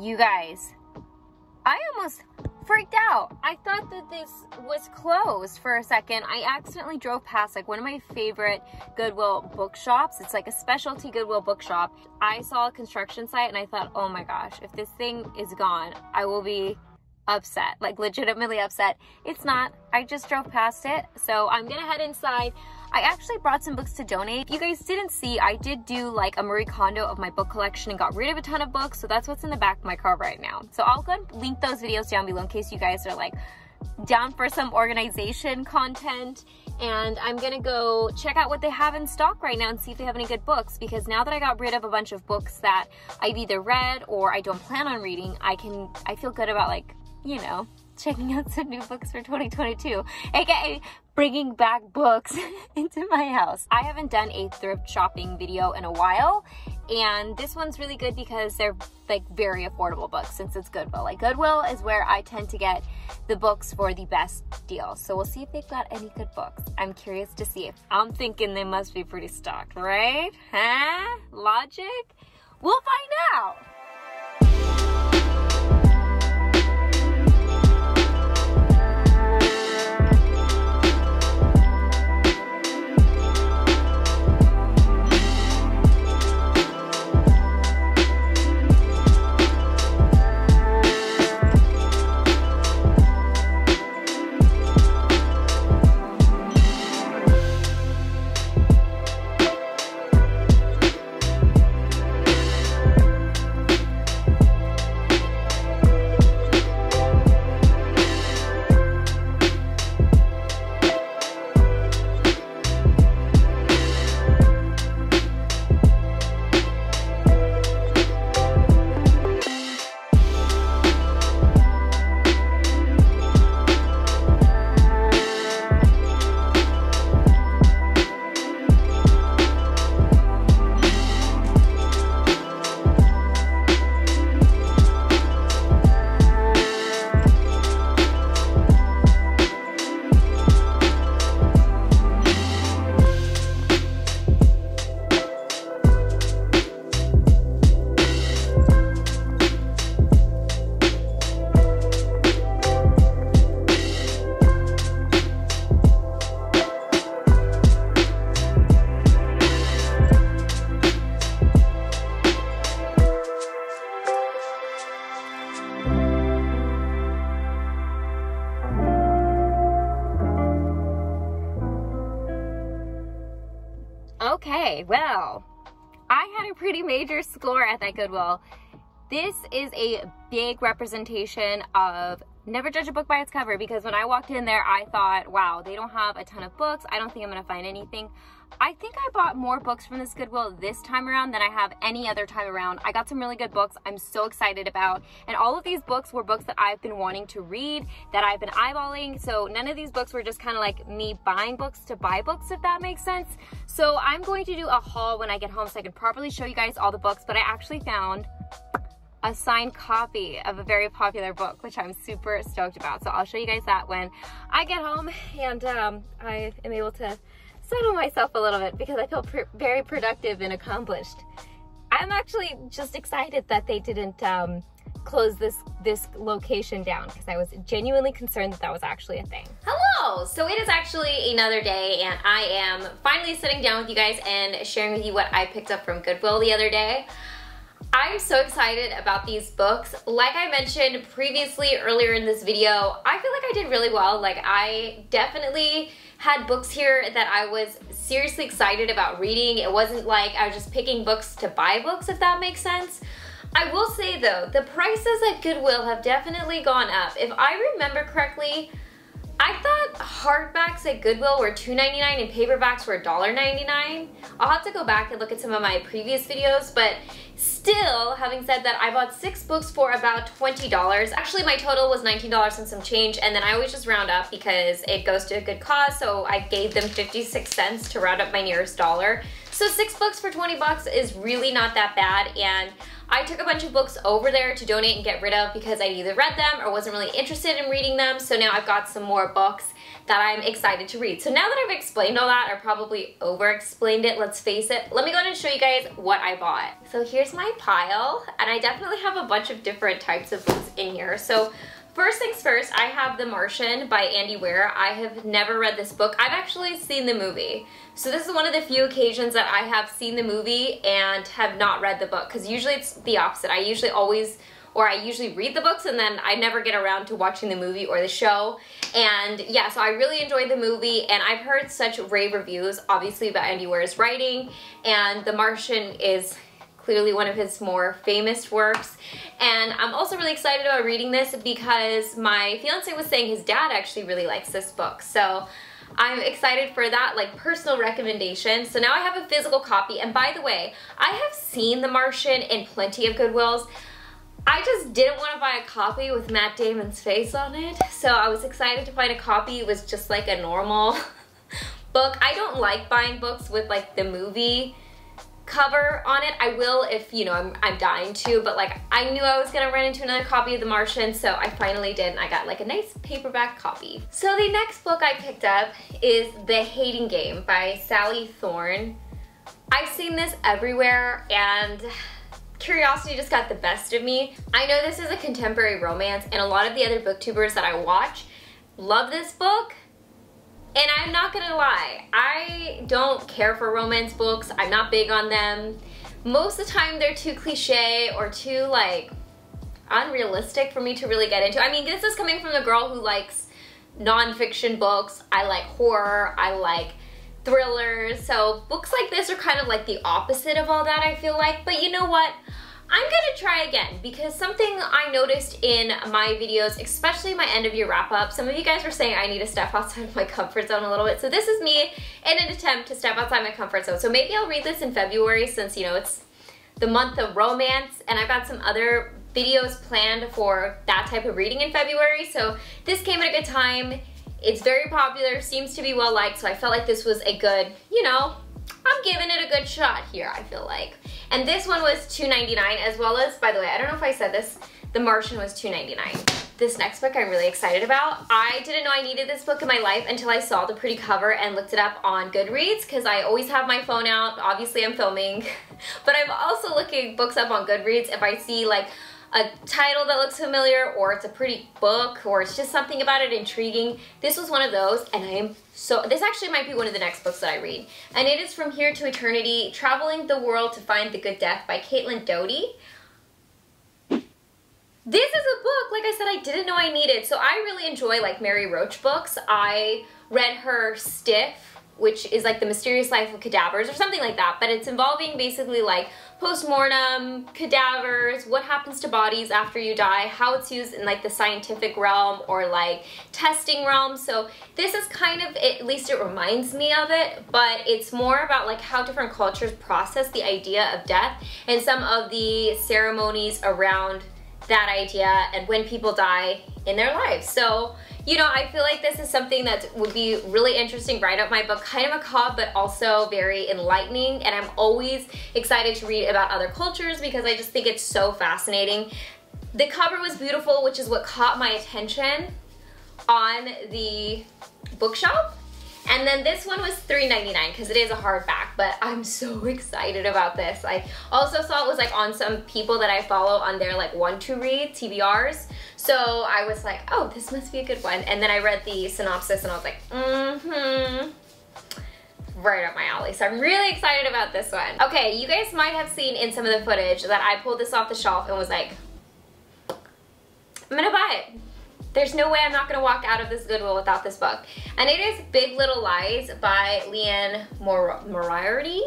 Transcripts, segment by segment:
You guys, I almost freaked out. I thought that this was closed for a second. I accidentally drove past like one of my favorite Goodwill bookshops. It's like a specialty Goodwill bookshop. I saw a construction site and I thought, oh my gosh, if this thing is gone, I will be upset, like legitimately upset. It's not. I just drove past it. So I'm gonna head inside. I actually brought some books to donate. If you guys didn't see, I did do like a Marie Kondo of my book collection and got rid of a ton of books. So that's what's in the back of my car right now. So I'll go and link those videos down below in case you guys are like down for some organization content. And I'm gonna go check out what they have in stock right now and see if they have any good books, because now that I got rid of a bunch of books that I've either read or I don't plan on reading, I feel good about, like, you know, checking out some new books for 2022, aka bringing back books into my house. I haven't done a thrift shopping video in a while, and this one's really good because they're like very affordable books since it's Goodwill. Like Goodwill is where I tend to get the books for the best deal. So we'll see if they've got any good books. I'm curious to see. If I'm thinking they must be pretty stocked, right? Huh? Logic? We'll find out. Okay, well, I had a pretty major score at that Goodwill. This is a big representation of never judge a book by its cover, because when I walked in there, I thought, wow, they don't have a ton of books. I don't think I'm gonna find anything. I think I bought more books from this Goodwill this time around than I have any other time around. I got some really good books I'm so excited about. And all of these books were books that I've been wanting to read, that I've been eyeballing. So none of these books were just kind of like me buying books to buy books, if that makes sense. So I'm going to do a haul when I get home so I can properly show you guys all the books, but I actually found a signed copy of a very popular book, which I'm super stoked about. So I'll show you guys that when I get home and I am able to settle myself a little bit, because I feel very productive and accomplished. I'm actually just excited that they didn't close this location down, because I was genuinely concerned that that was actually a thing. Hello! So it is actually another day, and I am finally sitting down with you guys and sharing with you what I picked up from Goodwill the other day. I'm so excited about these books. Like I mentioned previously earlier in this video, I feel like I did really well. Like, I definitely had books here that I was seriously excited about reading. It wasn't like I was just picking books to buy books, if that makes sense. I will say though, the prices at Goodwill have definitely gone up. If I remember correctly, I thought hardbacks at Goodwill were $2.99 and paperbacks were $1.99. I'll have to go back and look at some of my previous videos, but still, having said that, I bought 6 books for about $20. Actually, my total was $19 and some change, and then I always just round up because it goes to a good cause, so I gave them 56 cents to round up my nearest dollar. So 6 books for $20 is really not that bad, and I took a bunch of books over there to donate and get rid of because I either read them or wasn't really interested in reading them, so now I've got some more books that I'm excited to read. So now that I've explained all that, I probably over-explained it, let's face it, let me go ahead and show you guys what I bought. So here's my pile, and I definitely have a bunch of different types of books in here. So first things first, I have The Martian by Andy Weir. I have never read this book. I've actually seen the movie. So this is one of the few occasions that I have seen the movie and have not read the book, because usually it's the opposite. I usually read the books and then I never get around to watching the movie or the show. And yeah, so I really enjoyed the movie, and I've heard such rave reviews, obviously, about Andy Weir's writing, and The Martian is clearly one of his more famous works. And I'm also really excited about reading this because my fiance was saying his dad actually really likes this book. So I'm excited for that, like, personal recommendation. So now I have a physical copy. And by the way, I have seen The Martian in plenty of Goodwills. I just didn't want to buy a copy with Matt Damon's face on it. So I was excited to find a copy. It was just like a normal book. I don't like buying books with like the movie cover on it. I will if, you know, I'm dying to, but like, I knew I was gonna run into another copy of The Martian, so I finally did, and I got like a nice paperback copy. So the next book I picked up is The Hating Game by Sally Thorne. I've seen this everywhere, and curiosity just got the best of me. I know this is a contemporary romance, and a lot of the other booktubers that I watch love this book. And I'm not gonna lie, I don't care for romance books. I'm not big on them. Most of the time they're too cliche or too like unrealistic for me to really get into. I mean, this is coming from the girl who likes nonfiction books. I like horror, I like thrillers. So books like this are kind of like the opposite of all that, I feel like. But you know what? I'm gonna try again, because something I noticed in my videos, especially my end of year wrap up, some of you guys were saying I need to step outside of my comfort zone a little bit. So this is me in an attempt to step outside my comfort zone. So maybe I'll read this in February, since, you know, it's the month of romance, and I've got some other videos planned for that type of reading in February. So this came at a good time. It's very popular, seems to be well liked, so I felt like this was a good, you know, I'm giving it a good shot here, I feel like. And this one was $2.99, as well as, by the way, I don't know if I said this, The Martian was $2.99. This next book I'm really excited about. I didn't know I needed this book in my life until I saw the pretty cover and looked it up on GoodReads, because I always have my phone out. Obviously, I'm filming, but I'm also looking books up on GoodReads if I see like a title that looks familiar, or it's a pretty book, or it's just something about it intriguing. This was one of those, and this actually might be one of the next books that I read. And it is From Here to Eternity, Traveling the World to Find the Good Death by Caitlin Doughty. This is a book, like I said, I didn't know I needed. So I really enjoy like Mary Roach books. I read her Stiff, which is like The Mysterious Life of Cadavers or something like that, but it's involving basically like post-mortem cadavers, what happens to bodies after you die, how it's used in like the scientific realm or like testing realm. So this is kind of, at least it reminds me of it, but it's more about like how different cultures process the idea of death and some of the ceremonies around that idea and when people die in their lives. So, you know, I feel like this is something that would be really interesting, right up my book, kind of macabre, but also very enlightening. And I'm always excited to read about other cultures because I just think it's so fascinating. The cover was beautiful, which is what caught my attention on the bookshop. And then this one was $3.99 because it is a hardback, but I'm so excited about this. I also saw it was like on some people that I follow on their like want-to-read TBRs. So I was like, oh, this must be a good one. And then I read the synopsis and I was like, right up my alley. So I'm really excited about this one. Okay, you guys might have seen in some of the footage that I pulled this off the shelf and was like, I'm gonna buy it. There's no way I'm not gonna walk out of this Goodwill without this book. And it is Big Little Lies by Liane Moriarty?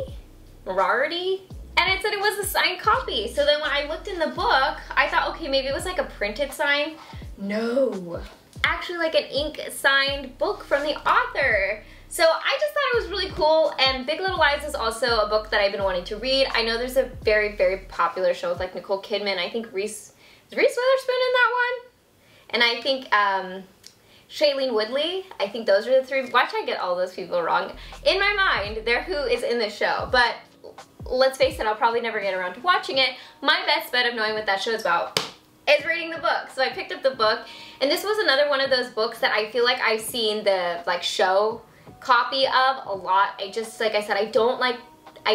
And it said it was a signed copy. So then when I looked in the book, I thought, okay, maybe it was like a printed sign. No. Actually like an ink signed book from the author. So I just thought it was really cool, and Big Little Lies is also a book that I've been wanting to read. I know there's a very, very popular show with like Nicole Kidman. I think is Reese Witherspoon in that one? And I think Shailene Woodley, I think those are the three. Watch, I get all those people wrong. In my mind, they're who is in the show. But let's face it, I'll probably never get around to watching it. My best bet of knowing what that show is about is reading the book. So I picked up the book, and this was another one of those books that I feel like I've seen the show copy of a lot. I just, like I said, I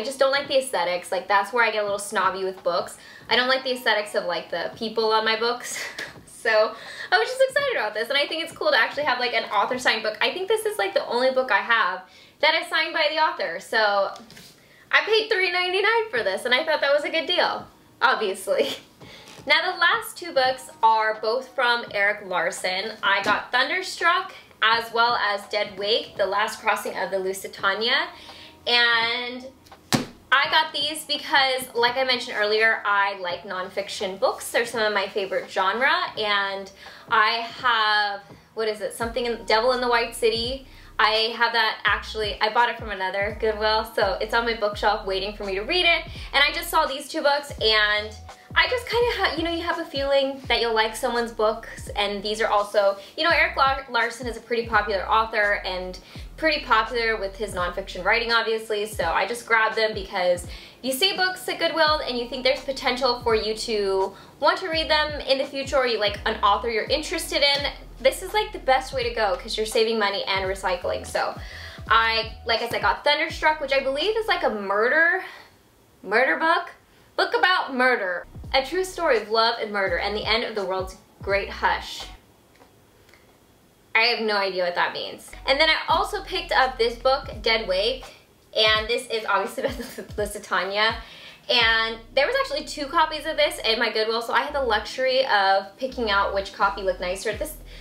just don't like the aesthetics. Like, that's where I get a little snobby with books. I don't like the aesthetics of like the people on my books. So I was just excited about this, and I think it's cool to actually have like an author signed book. I think this is like the only book I have that is signed by the author. So I paid $3.99 for this, and I thought that was a good deal, obviously. Now the last two books are both from Erik Larson. I got Thunderstruck as well as Dead Wake, The Last Crossing of the Lusitania, and I got these because, like I mentioned earlier, I like nonfiction books. They're some of my favorite genre, and I have, what is it, something in Devil in the White City. I have that actually, I bought it from another Goodwill, so it's on my bookshelf waiting for me to read it. And I just saw these two books, and I just kind of, you know, you have a feeling that you'll like someone's books, and these are also, you know, Erik Larson is a pretty popular author and pretty popular with his nonfiction writing, obviously, so I just grabbed them because you see books at Goodwill and you think there's potential for you to want to read them in the future, or you like an author you're interested in. This is like the best way to go because you're saving money and recycling. So I, like I said, got Thunderstruck, which I believe is like a murder book. Book about murder. A true story of love and murder and the end of the world's great hush. I have no idea what that means. And then I also picked up this book, Dead Wake, and this is obviously about Lusitania. And there was actually two copies of this in my Goodwill, so I had the luxury of picking out which copy looked nicer.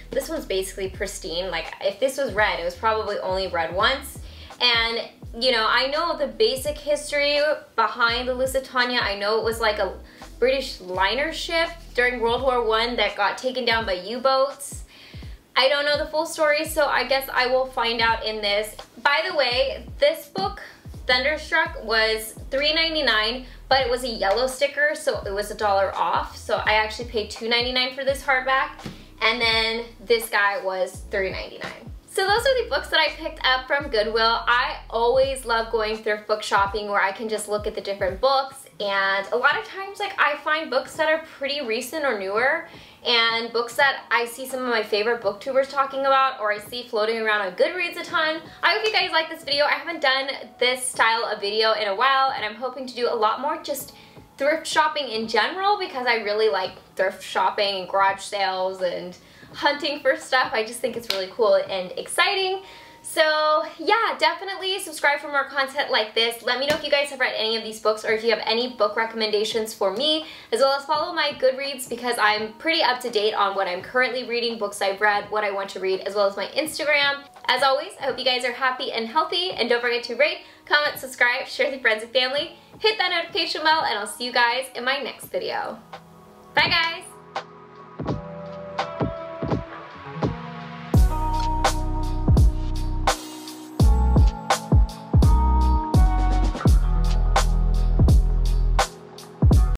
This one's basically pristine. Like, if this was read, it was probably only read once. And, you know, I know the basic history behind the Lusitania. I know it was like a British liner ship during World War I that got taken down by U-boats. I don't know the full story, so I guess I will find out in this. By the way, this book, Thunderstruck, was $3.99, but it was a yellow sticker, so it was $1 off. So I actually paid $2.99 for this hardback, and then this guy was $3.99. So those are the books that I picked up from Goodwill. I always love going thrift book shopping where I can just look at the different books, and a lot of times like I find books that are pretty recent or newer, and books that I see some of my favorite booktubers talking about, or I see floating around on Goodreads a ton. I hope you guys like this video. I haven't done this style of video in a while, and I'm hoping to do a lot more just thrift shopping in general, because I really like thrift shopping and garage sales and hunting for stuff. I just think it's really cool and exciting. So yeah, definitely subscribe for more content like this. Let me know if you guys have read any of these books, or if you have any book recommendations for me, as well as follow my Goodreads, because I'm pretty up to date on what I'm currently reading, books I've read, what I want to read, as well as my Instagram. As always, I hope you guys are happy and healthy, and don't forget to rate, comment, subscribe, share with friends and family, hit that notification bell, and I'll see you guys in my next video. Bye guys!